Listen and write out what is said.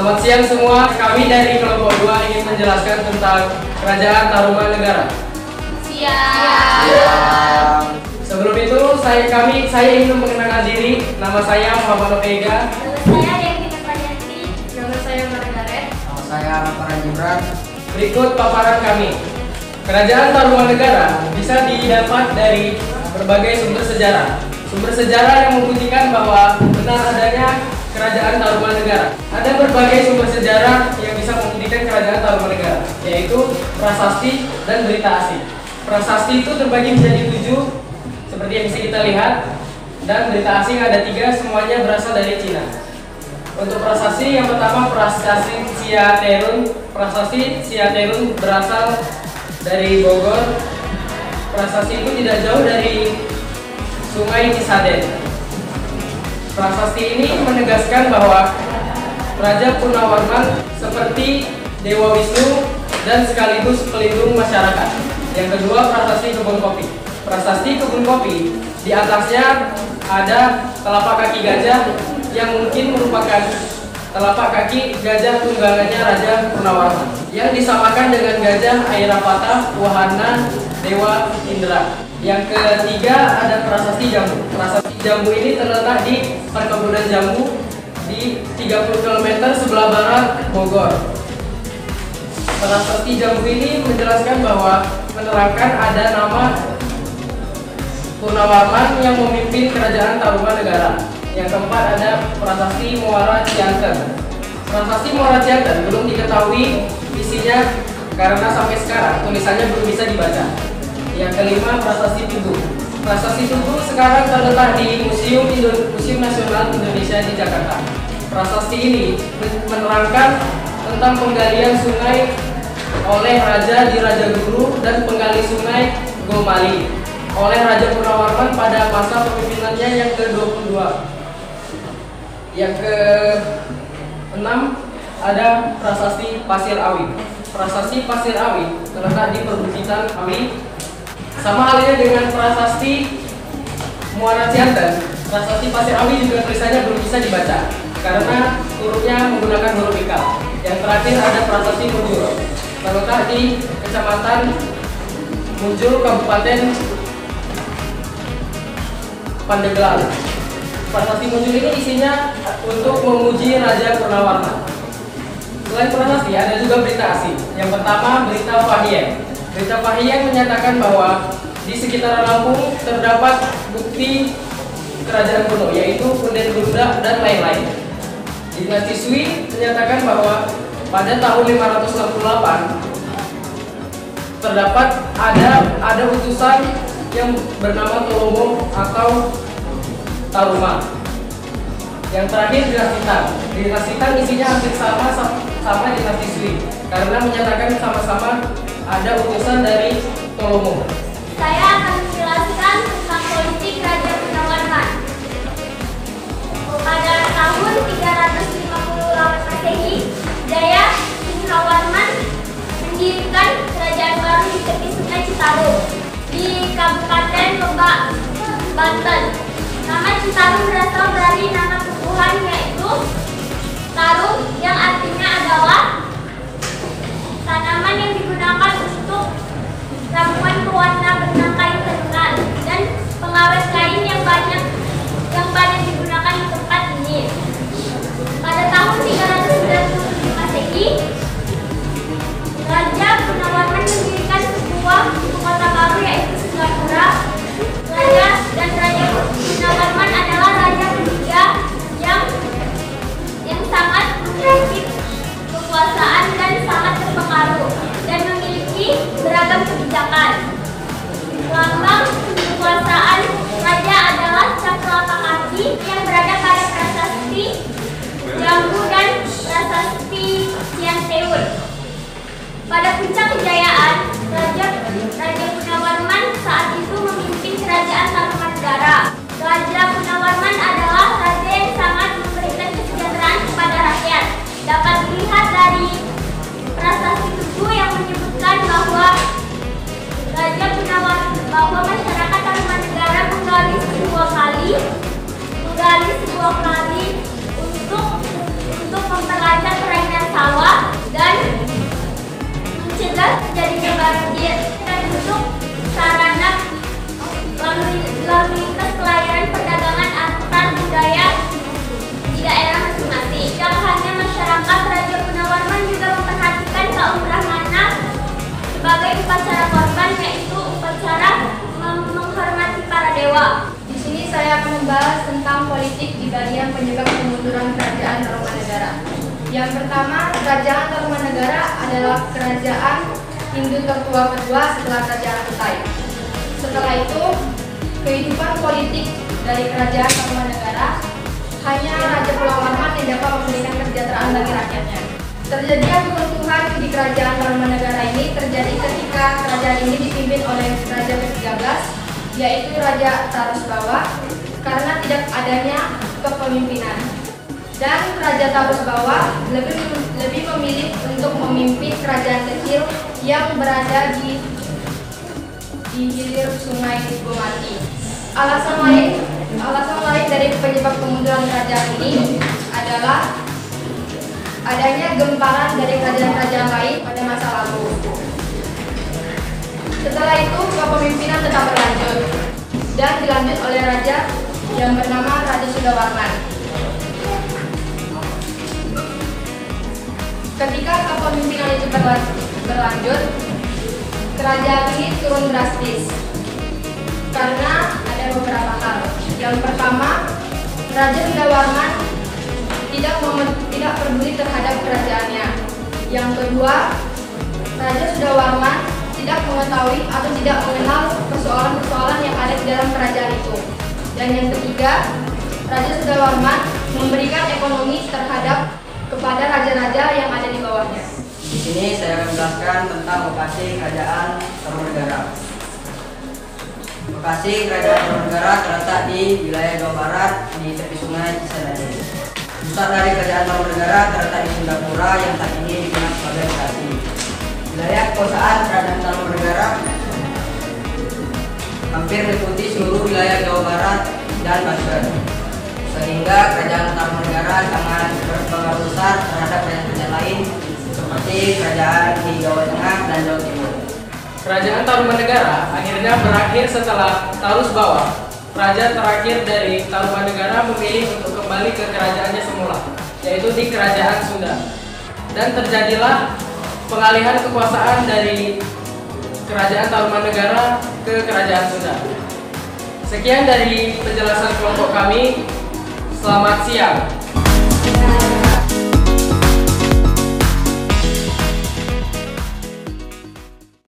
Selamat siang semua, kami dari kelompok 2 ingin menjelaskan tentang Kerajaan Tarumanegara. Siang. Sebelum itu, saya ingin mengenalkan diri. Nama saya Muhammad Omega. Saya yang kita pelajari. Nama saya Margaret. Nama saya Rafael. Berikut paparan kami. Kerajaan Tarumanegara bisa didapat dari berbagai sumber sejarah. Sumber sejarah yang membuktikan bahwa benar adanya Kerajaan Tarumanegara. Ada berbagai sumber sejarah yang bisa membuktikan Kerajaan Tarumanegara, yaitu prasasti dan berita asli. Prasasti itu terbagi menjadi 7, seperti yang bisa kita lihat, dan berita asing ada 3, semuanya berasal dari Cina. Untuk prasasti yang pertama, Prasasti Ciaterun. Prasasti Ciaterun berasal dari Bogor. Prasasti itu tidak jauh dari Sungai Cisadane. Prasasti ini menegaskan bahwa Raja Purnawarman seperti Dewa Wisnu dan sekaligus pelindung masyarakat. Yang kedua, Prasasti Kebun Kopi. Prasasti Kebun Kopi, di atasnya ada telapak kaki gajah yang mungkin merupakan telapak kaki gajah tunggangannya Raja Purnawarman, yang disamakan dengan gajah Airapata, wahana Dewa Indra. Yang ketiga ada Prasasti Jambu. Prasasti Jambu ini terletak di perkebunan jambu di 30 km sebelah barat Bogor. Prasasti Jambu ini menjelaskan bahwa menerangkan ada nama Purnawarman yang memimpin Kerajaan Tarumanegara. Yang keempat ada Prasasti Muara Cianten. Prasasti Muara Cianten belum diketahui isinya karena sampai sekarang tulisannya belum bisa dibaca. Yang kelima, Prasasti Tugu. Prasasti Tugu sekarang terletak di Museum Nasional Indonesia di Jakarta. Prasasti ini menerangkan tentang penggalian sungai oleh Raja di Rajaguru dan penggali sungai Gomati oleh Raja Purnawarman pada masa pemimpinannya yang ke-22. Yang ke-6 ada Prasasti Pasir Awi. Prasasti Pasir Awi terletak di perbukitan Awi. Sama halnya dengan Prasasti Muara Cianten, Prasasti Pasir Awi juga tulisannya belum bisa dibaca karena hurufnya menggunakan huruf ikal. Yang terakhir ada Prasasti Muncul, terletak di Kecamatan Muncul, Kabupaten Pandeglang. Prasasti Muncul ini isinya untuk memuji Raja Purnawarman. Selain prasasti ada juga berita asing. Yang pertama berita Fa-Hien. Berita Fa-Hien menyatakan bahwa di sekitar Lampung terdapat bukti kerajaan kuno, yaitu punden bunda dan lain-lain. Dinasti Sui menyatakan bahwa pada tahun 568 terdapat ada utusan yang bernama Tolomo atau Taruma. Yang terakhir Dinasti Tang. Dinasti Tang isinya hampir sama Dinasti Sui karena menyatakan sama-sama ada utusan dari Tolomo. Saya akan menjelaskan tentang politik Raja Purnawarman. Pada tahun 358 Masehi, Jaya Purnawarman mendirikan kerajaan baru di tepi Sungai Citaro di Kabupaten Lebak, Banten. Nama Citaro berasal dari nama tumbuhan yaitu tarum yang artinya adalah tanaman yang digunakan untuk ramuan pewarna benang kain tenungan dan pengawet kain yang banyak digunakan di tempat ini. Pada tahun 397 Masehi, Raja Purnawarman mendirikan sebuah kota baru yaitu Sundampura. Raja Purnawarman adalah raja ketiga yang sangat memiliki kekuasaan dan sangat terpengaruh dan memiliki beragam kebijakan. Lambang kekuasaan raja adalah telapak kaki yang berada pada Prasasti Jambu dan Prasasti Ciaterun. Pada puncak kejayaan, Raja Purnawarman saat itu memimpin Kerajaan Tarumanegara. Raja Purnawarman adalah raja yang sangat memberikan kesejahteraan kepada rakyat. Dapat dilihat dari Prasasti Tugu yang menyebutkan bahwa Raja Purnawarman bahwa masyarakat Tarumanegara menggali sebuah kali untuk memperlancar politik di bagian penyebab kemunduran kerajaan Tarumanegara. Yang pertama, kerajaan Tarumanegara adalah kerajaan Hindu tertua kedua setelah kerajaan Kutai. Setelah itu, kehidupan politik dari kerajaan Tarumanegara hanya Raja Purnawarman yang dapat memberikan kesejahteraan bagi rakyatnya. Terjadinya kerusuhan di kerajaan Tarumanegara ini terjadi ketika kerajaan ini dipimpin oleh Raja ke-13, yaitu Raja Tarusbawa, karena tidak adanya kepemimpinan. Dan Raja Tarusbawa lebih memilih untuk memimpin kerajaan kecil yang berada di hilir sungai Gomati. Alasan lain dari penyebab kemunduran kerajaan ini adalah adanya gemparan dari kerajaan-kerajaan lain pada masa lalu. Setelah itu, kepemimpinan tetap berlanjut dan dilanjut oleh raja yang bernama Raja Sudawarman. Ketika kepemimpinan itu berlanjut, kerajaan ini turun drastis karena ada beberapa hal. Yang pertama, Raja Sudawarman tidak peduli terhadap kerajaannya. Yang kedua, Raja Sudawarman tidak mengetahui atau tidak mengenal persoalan-persoalan yang ada di dalam kerajaan itu. Dan yang ketiga, Raja Sudawarman memberikan ekonomi kepada raja-raja yang ada di bawahnya. Di sini saya akan menjelaskan tentang lokasi kerajaan Tarumanegara. Lokasi kerajaan Tarumanegara terletak di wilayah Jawa Barat di tepi sungai Cisadane. Pusat dari kerajaan Tarumanegara terletak di Sundampura yang saat ini dikenal sebagai Bekasi. Wilayah kekuasaan kerajaan Tarumanegara hampir meliputi seluruh wilayah Jawa Barat dan Banten, sehingga kerajaan Tarumanegara sangat berpengaruh besar terhadap kerajaan lain seperti kerajaan di Jawa Tengah dan Jawa Timur. Kerajaan Tarumanegara akhirnya berakhir setelah Tarusbawa, raja terakhir dari Tarumanegara, memilih untuk kembali ke kerajaannya semula, yaitu di kerajaan Sunda. Dan terjadilah pengalihan kekuasaan dari kerajaan Tarumanegara ke kerajaan Sunda. Sekian dari penjelasan kelompok kami. Selamat siang.